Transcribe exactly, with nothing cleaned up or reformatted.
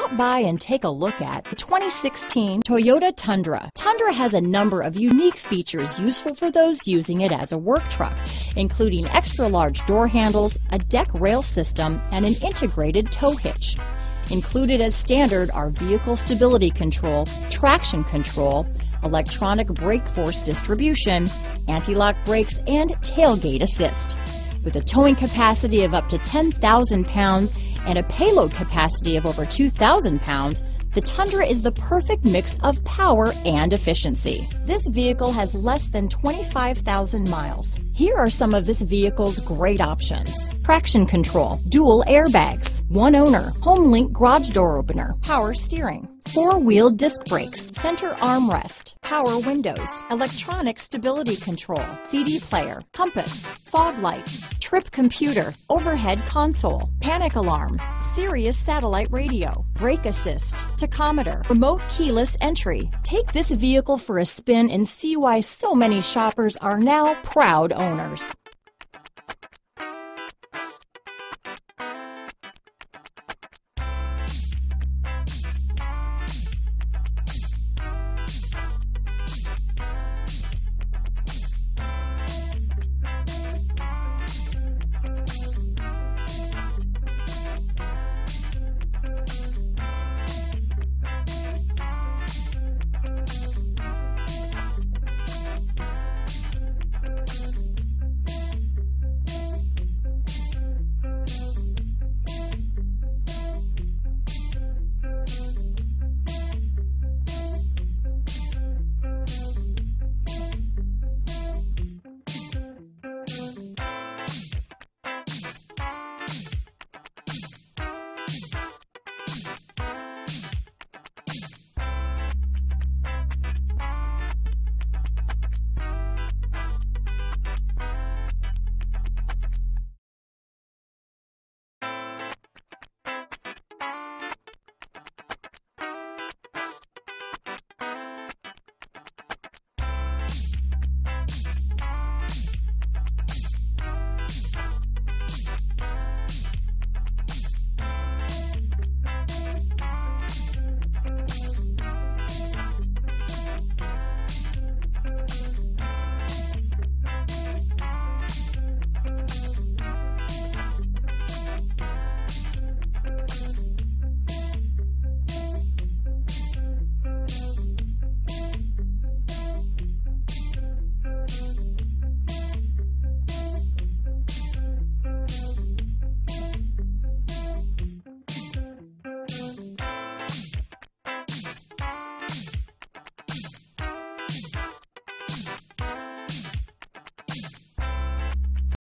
Stop by and take a look at the twenty sixteen Toyota Tundra. Tundra has a number of unique features useful for those using it as a work truck, including extra-large door handles, a deck rail system, and an integrated tow hitch. Included as standard are vehicle stability control, traction control, electronic brake force distribution, anti-lock brakes, and tailgate assist. With a towing capacity of up to ten thousand pounds and a payload capacity of over two thousand pounds, the Tundra is the perfect mix of power and efficiency. This vehicle has less than twenty-five thousand miles. Here are some of this vehicle's great options: traction control, dual airbags, one owner, HomeLink garage door opener, power steering, four-wheel disc brakes, center armrest, power windows, electronic stability control, C D player, compass, fog lights, trip computer, overhead console, panic alarm, Sirius satellite radio, brake assist, tachometer, remote keyless entry. Take this vehicle for a spin and see why so many shoppers are now proud owners.